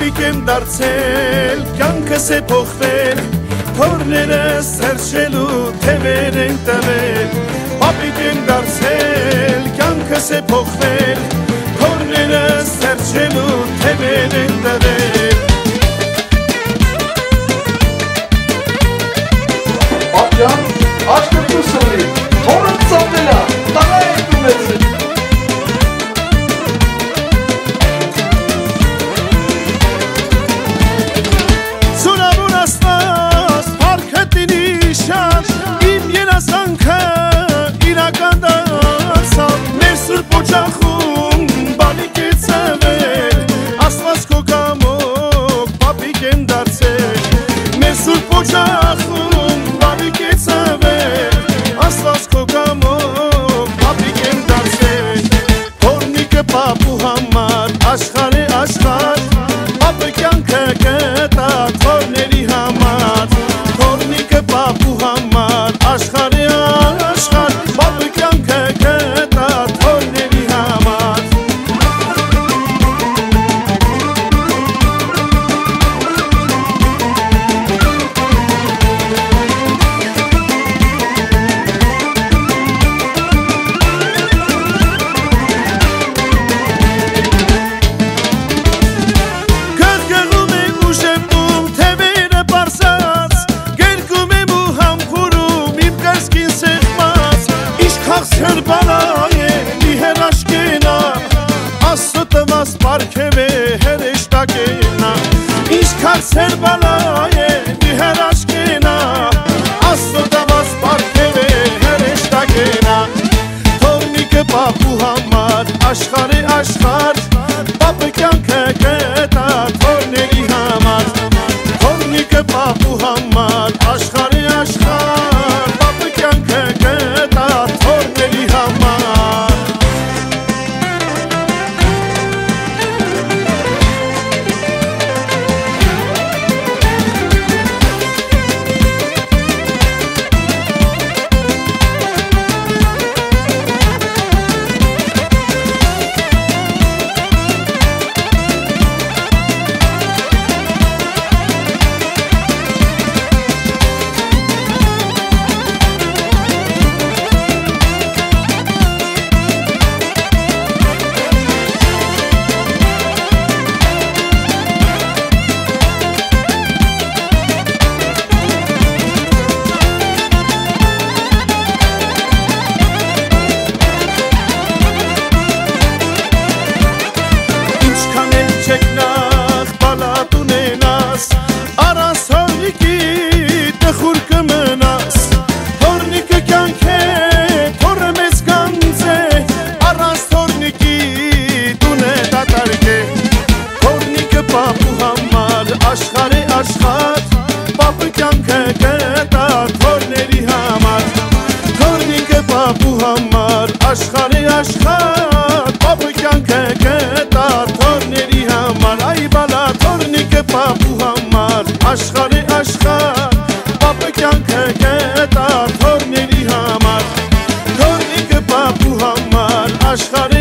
Տատիկ եմ դարձել, կյանքս է փոխվել, թորներս հրշելու թևեր են տվել, Պապիկ եմ դարձել, կյանքս է փոխվել, թորներս հրշելու թևեր են տվել, Պապյան, աշկրտուս ունի, թորը ծավելա, տաղա է տումեցին, Սրպոճախում բալիկ է ծվել, ասված քո կամով պապիկ եմ դարձել, մեր սրպոճախում բալիկ է ծվել, ասված քո կամով պապիկ եմ դարձել, թորնիկը պապու համար աշխար է աշխար, պապը կյանքը կտա թորների համար, թորնիկը պապու համար աշխար է աշխար, պապը կյանքը կտա Սեր բալայ է մի հերաշկենա, աստոտավաս պարքև է հերեշտակենա, թորնիկը պապու համար, աշխար է աշխար, պապը կյանքը կետա թորների համար, թորնիկը պապու համար, աշխար է աշխար, պապը կյանքը կետա թորների համար, աշխարհ